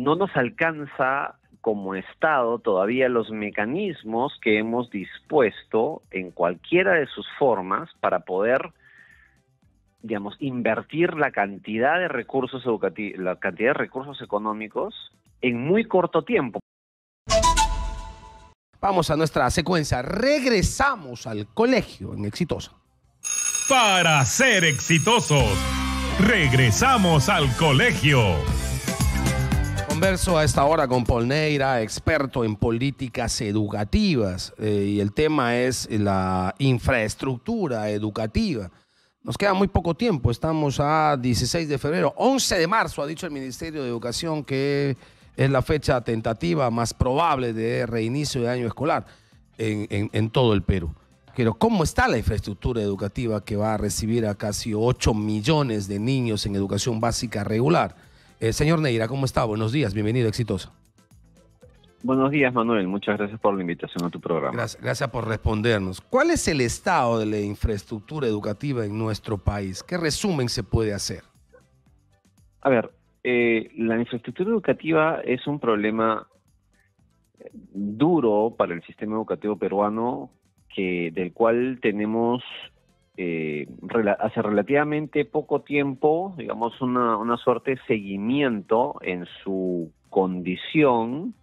no nos alcanza como Estado todavía los mecanismos que hemos dispuesto en cualquiera de sus formas para poder, digamos, invertir la cantidad de recursos educativos, la cantidad de recursos económicos en muy corto tiempo. Vamos a nuestra secuencia. Regresamos al colegio en Exitosa. Para ser exitosos, regresamos al colegio. Converso a esta hora con Paul Neira, experto en políticas educativas, y el tema es la infraestructura educativa. Nos queda muy poco tiempo, estamos a 16 de febrero, 11 de marzo ha dicho el Ministerio de Educación que es la fecha tentativa más probable de reinicio de año escolar en todo el Perú. Pero ¿cómo está la infraestructura educativa que va a recibir a casi 8 millones de niños en educación básica regular? Señor Neira, ¿cómo está? Buenos días, bienvenido a Exitosa. Buenos días, Manuel, muchas gracias por la invitación a tu programa. Gracias por respondernos. ¿Cuál es el estado de la infraestructura educativa en nuestro país? ¿Qué resumen se puede hacer? A ver, la infraestructura educativa es un problema duro para el sistema educativo peruano, del cual tenemos hace relativamente poco tiempo, digamos, una suerte de seguimiento en su condición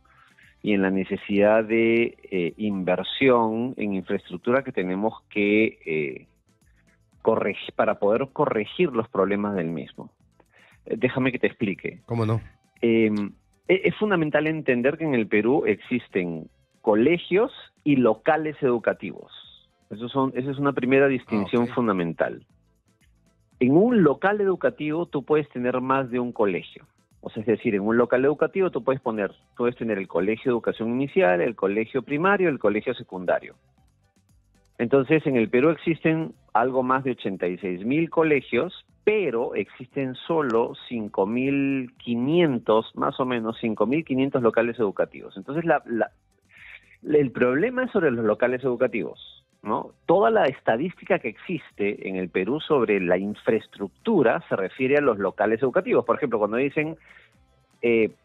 y en la necesidad de inversión en infraestructura que tenemos que corregir para poder corregir los problemas del mismo. Déjame que te explique. ¿Cómo no? Es fundamental entender que en el Perú existen colegios y locales educativos. Esa es una primera distinción fundamental. En un local educativo tú puedes tener más de un colegio. O sea, es decir, en un local educativo tú puedes tener el colegio de educación inicial, el colegio primario, el colegio secundario. Entonces, en el Perú existen algo más de 86.000 colegios, pero existen solo 5.500, más o menos 5.500 locales educativos. Entonces, el problema es sobre los locales educativos, ¿no? Toda la estadística que existe en el Perú sobre la infraestructura se refiere a los locales educativos. Por ejemplo, cuando dicen que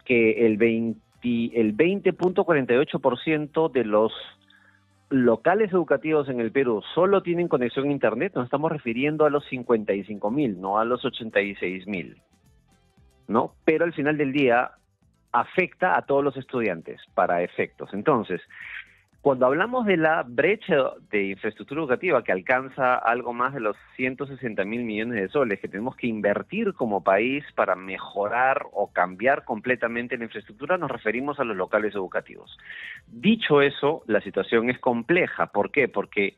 el 20.48% de los locales educativos en el Perú solo tienen conexión a Internet, nos estamos refiriendo a los 55.000, no a los 86.000, ¿no? Pero al final del día afecta a todos los estudiantes para efectos. Entonces, cuando hablamos de la brecha de infraestructura educativa que alcanza algo más de los 160.000 millones de soles que tenemos que invertir como país para mejorar o cambiar completamente la infraestructura, nos referimos a los locales educativos. Dicho eso, la situación es compleja. ¿Por qué? Porque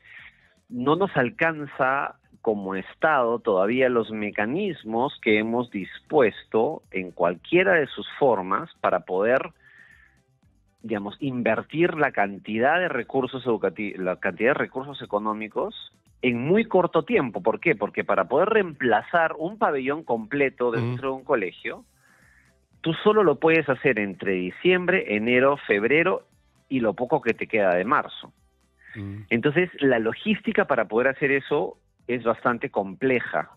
no nos alcanza como Estado todavía los mecanismos que hemos dispuesto en cualquiera de sus formas para poder, digamos, invertir la cantidad de recursos educativos, la cantidad de recursos económicos en muy corto tiempo. ¿Por qué? Porque para poder reemplazar un pabellón completo dentro de un colegio, tú solo lo puedes hacer entre diciembre, enero, febrero y lo poco que te queda de marzo. Entonces, la logística para poder hacer eso es bastante compleja.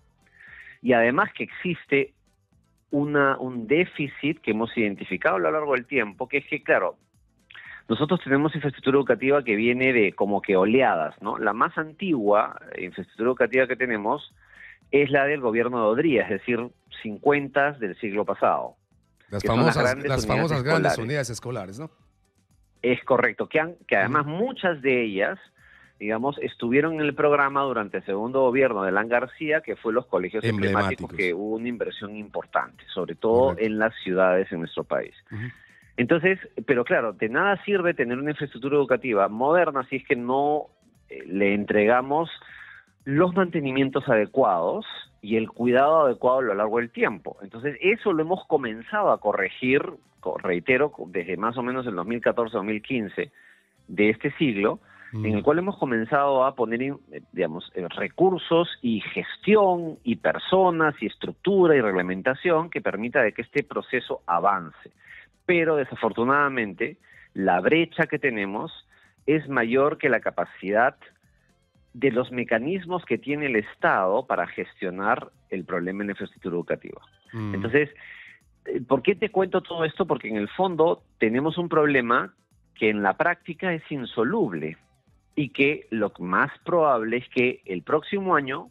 Y además que existe un déficit que hemos identificado a lo largo del tiempo, que es que, claro, nosotros tenemos infraestructura educativa que viene de como que oleadas, ¿no? La más antigua infraestructura educativa que tenemos es la del gobierno de Odría, es decir, 50 del siglo pasado. Las famosas grandes unidades escolares, ¿no? Es correcto, que además muchas de ellas, digamos, estuvieron en el programa durante el segundo gobierno de Alan García, que fue los colegios emblemáticos, que hubo una inversión importante, sobre todo en las ciudades en nuestro país. Entonces, pero claro, de nada sirve tener una infraestructura educativa moderna si es que no le entregamos los mantenimientos adecuados y el cuidado adecuado a lo largo del tiempo. Entonces, eso lo hemos comenzado a corregir, reitero, desde más o menos el 2014-2015 de este siglo, en el cual hemos comenzado a poner, digamos, recursos y gestión y personas y estructura y reglamentación que permita de que este proceso avance. Pero desafortunadamente la brecha que tenemos es mayor que la capacidad de los mecanismos que tiene el Estado para gestionar el problema en la infraestructura educativa. Entonces, ¿Por qué te cuento todo esto? Porque en el fondo tenemos un problema que en la práctica es insoluble y que lo más probable es que el próximo año,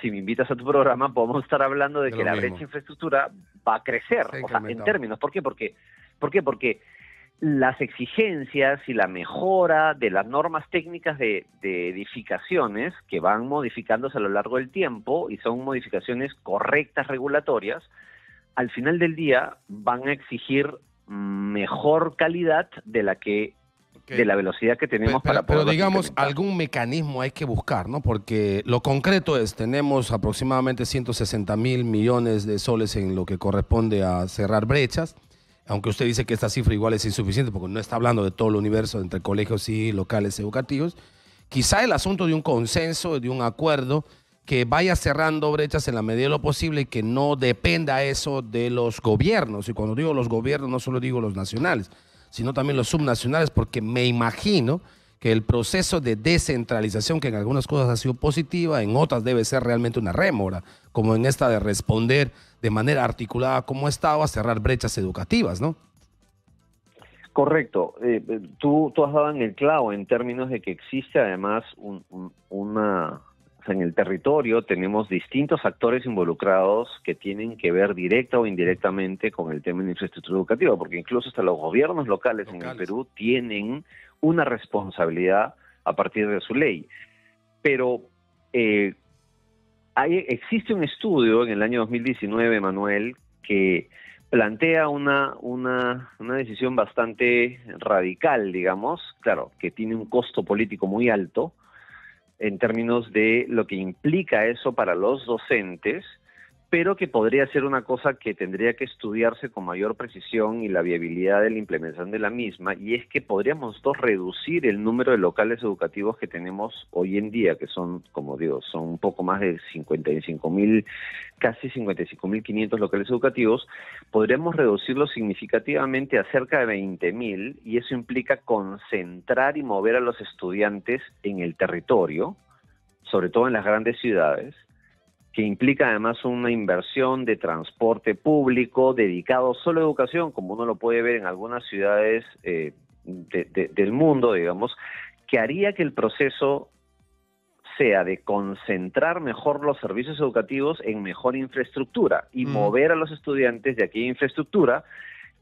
si me invitas a tu programa, podemos estar hablando de que la brecha de infraestructura va a crecer, o sea, en términos. ¿Por qué? Porque las exigencias y la mejora de las normas técnicas de edificaciones que van modificándose a lo largo del tiempo y son modificaciones correctas, regulatorias, al final del día van a exigir mejor calidad de la que de la velocidad que tenemos para poder... Pero digamos, algún mecanismo hay que buscar, ¿no? Porque lo concreto es, tenemos aproximadamente 160.000 millones de soles en lo que corresponde a cerrar brechas, aunque usted dice que esta cifra igual es insuficiente porque no está hablando de todo el universo entre colegios y locales educativos. Quizá el asunto de un consenso, de un acuerdo que vaya cerrando brechas en la medida de lo posible y que no dependa eso de los gobiernos. Y cuando digo los gobiernos no solo digo los nacionales, sino también los subnacionales, porque me imagino que el proceso de descentralización, que en algunas cosas ha sido positiva, en otras debe ser realmente una rémora, como en esta de responder de manera articulada como Estado a cerrar brechas educativas, ¿no? Correcto. Tú has dado en el clavo en términos de que existe además una... O sea, en el territorio tenemos distintos actores involucrados que tienen que ver directa o indirectamente con el tema de la infraestructura educativa, porque incluso hasta los gobiernos locales en el Perú tienen una responsabilidad a partir de su ley. Pero existe un estudio en el año 2019, Manuel, que plantea una decisión bastante radical, digamos, claro, que tiene un costo político muy alto, en términos de lo que implica eso para los docentes, pero que podría ser una cosa que tendría que estudiarse con mayor precisión y la viabilidad de la implementación de la misma, y es que podríamos reducir el número de locales educativos que tenemos hoy en día, que son, como digo, son un poco más de 55.000, casi 55.500 locales educativos, podríamos reducirlos significativamente a cerca de 20.000, y eso implica concentrar y mover a los estudiantes en el territorio, sobre todo en las grandes ciudades, que implica además una inversión de transporte público dedicado solo a educación, como uno lo puede ver en algunas ciudades del mundo, digamos, que haría que el proceso sea de concentrar mejor los servicios educativos en mejor infraestructura y mover a los estudiantes de aquella infraestructura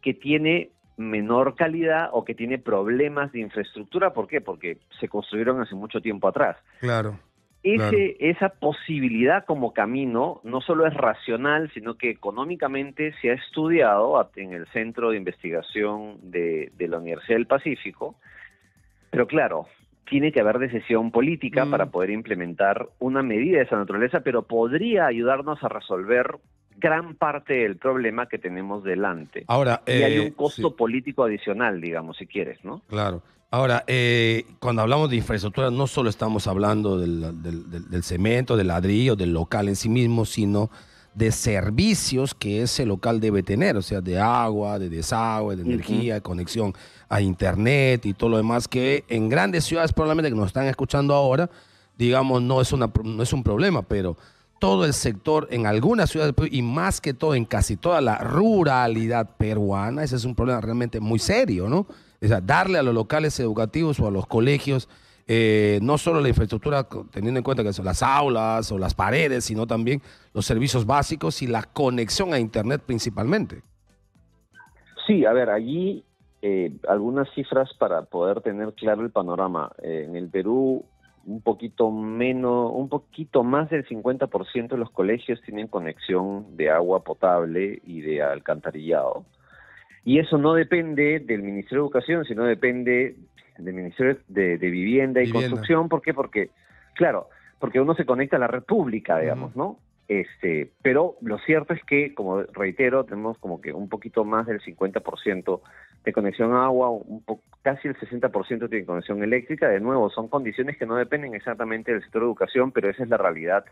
que tiene menor calidad o que tiene problemas de infraestructura. ¿Por qué? Porque se construyeron hace mucho tiempo atrás. Claro. Esa posibilidad como camino no solo es racional, sino que económicamente se ha estudiado en el Centro de Investigación de la Universidad del Pacífico, pero claro, tiene que haber decisión política para poder implementar una medida de esa naturaleza, pero podría ayudarnos a resolver gran parte del problema que tenemos delante. Ahora, y hay un costo político adicional, digamos, si quieres, ¿no? Claro. Ahora, cuando hablamos de infraestructura, no solo estamos hablando del cemento, del ladrillo, del local en sí mismo, sino de servicios que ese local debe tener, o sea, de agua, de desagüe, de energía, de conexión a internet y todo lo demás, que en grandes ciudades probablemente que nos están escuchando ahora, digamos, no es un problema, pero todo el sector en algunas ciudades y más que todo en casi toda la ruralidad peruana, ese es un problema realmente muy serio, ¿no? O sea, darle a los locales educativos o a los colegios no solo la infraestructura, teniendo en cuenta que son las aulas o las paredes, sino también los servicios básicos y la conexión a internet principalmente. Sí, a ver, allí algunas cifras para poder tener claro el panorama. En el Perú, un poquito más del 50% de los colegios tienen conexión de agua potable y de alcantarillado. Y eso no depende del Ministerio de Educación, sino depende del Ministerio de Vivienda y Construcción. ¿Por qué? Porque uno se conecta a la red pública, digamos, ¿no? Pero lo cierto es que, como reitero, tenemos como que un poquito más del 50% de conexión a agua, casi el 60% tiene conexión eléctrica. De nuevo, son condiciones que no dependen exactamente del sector de educación, pero esa es la realidad.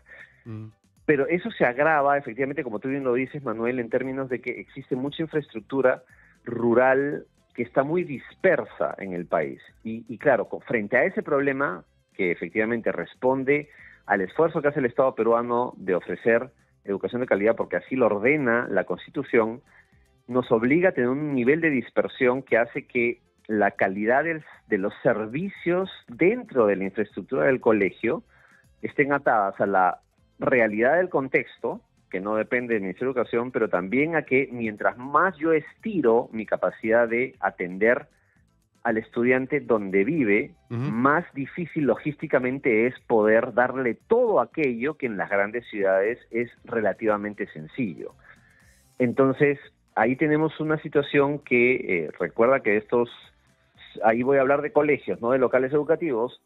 Pero eso se agrava, efectivamente, como tú bien lo dices, Manuel, en términos de que existe mucha infraestructura rural que está muy dispersa en el país. Y claro, frente a ese problema, que efectivamente responde al esfuerzo que hace el Estado peruano de ofrecer educación de calidad, porque así lo ordena la Constitución, nos obliga a tener un nivel de dispersión que hace que la calidad de los servicios dentro de la infraestructura del colegio estén atadas a la realidad del contexto, que no depende del Ministerio de Educación, pero también a que mientras más yo estiro mi capacidad de atender al estudiante donde vive, más difícil logísticamente es poder darle todo aquello que en las grandes ciudades es relativamente sencillo. Entonces, ahí tenemos una situación que, recuerda que estos, ahí voy a hablar de colegios, no de locales educativos,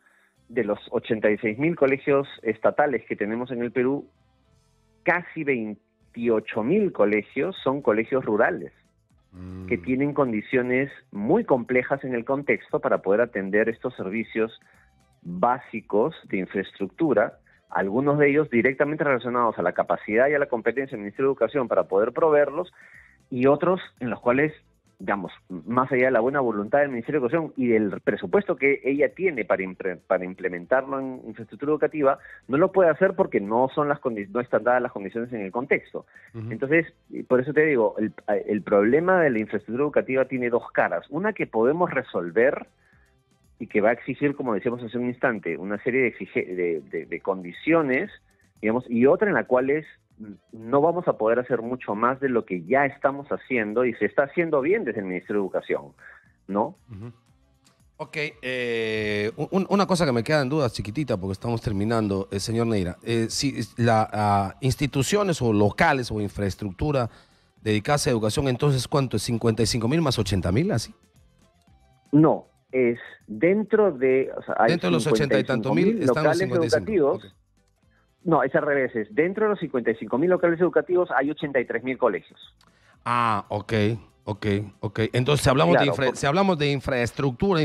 de los 86.000 colegios estatales que tenemos en el Perú, casi 28.000 colegios son colegios rurales, que tienen condiciones muy complejas en el contexto para poder atender estos servicios básicos de infraestructura, algunos de ellos directamente relacionados a la capacidad y a la competencia del Ministerio de Educación para poder proveerlos, y otros en los cuales, digamos, más allá de la buena voluntad del Ministerio de Educación y del presupuesto que ella tiene para implementarlo en infraestructura educativa, no lo puede hacer porque no están dadas las condiciones en el contexto. Entonces, por eso te digo, el problema de la infraestructura educativa tiene dos caras. Una que podemos resolver y que va a exigir, como decíamos hace un instante, una serie de condiciones, digamos, y otra en la cual no vamos a poder hacer mucho más de lo que ya estamos haciendo y se está haciendo bien desde el Ministerio de Educación, ¿no? Ok, una cosa que me queda en duda chiquitita porque estamos terminando, señor Neira, si las instituciones o locales o infraestructura dedicadas a educación, entonces ¿cuánto es? ¿55.000 más 80.000 así? No, es dentro de... O sea, hay dentro de los 80 y tanto mil están los 55.000 educativos. Okay. No, es al revés. Dentro de los 55.000 locales educativos hay 83.000 colegios. Ah, ok. Entonces, si hablamos de infraestructura,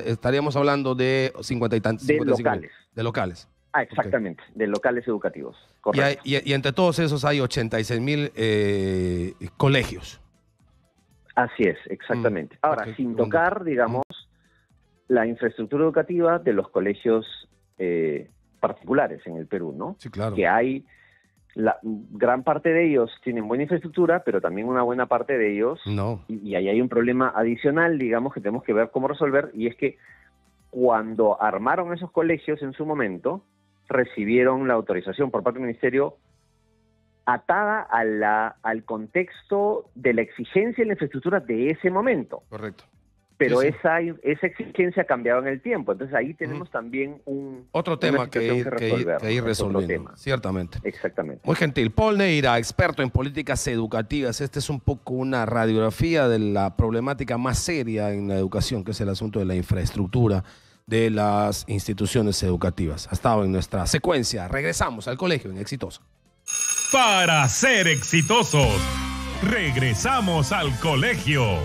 estaríamos hablando de 50 y tantos. De locales. De locales. Ah, exactamente, okay. De locales educativos. Correcto. Y entre todos esos hay 86.000 colegios. Así es, exactamente. Ahora, okay. Sin tocar, digamos, la infraestructura educativa de los colegios particulares en el Perú, ¿no? Sí, claro. Que hay, gran parte de ellos tienen buena infraestructura, pero también una buena parte de ellos, no. Y ahí hay un problema adicional, digamos, que tenemos que ver cómo resolver, y es que cuando armaron esos colegios en su momento, recibieron la autorización por parte del Ministerio atada a al contexto de la exigencia de la infraestructura de ese momento. Correcto. Pero sí. Esa exigencia cambiaba en el tiempo. Entonces ahí tenemos también otro tema que ir resolviendo. Ciertamente. Exactamente. Muy gentil. Paul Neira, experto en políticas educativas. Este es un poco una radiografía de la problemática más seria en la educación, que es el asunto de la infraestructura de las instituciones educativas. Ha estado en nuestra secuencia. Regresamos al colegio en Exitoso. Para ser exitosos, regresamos al colegio.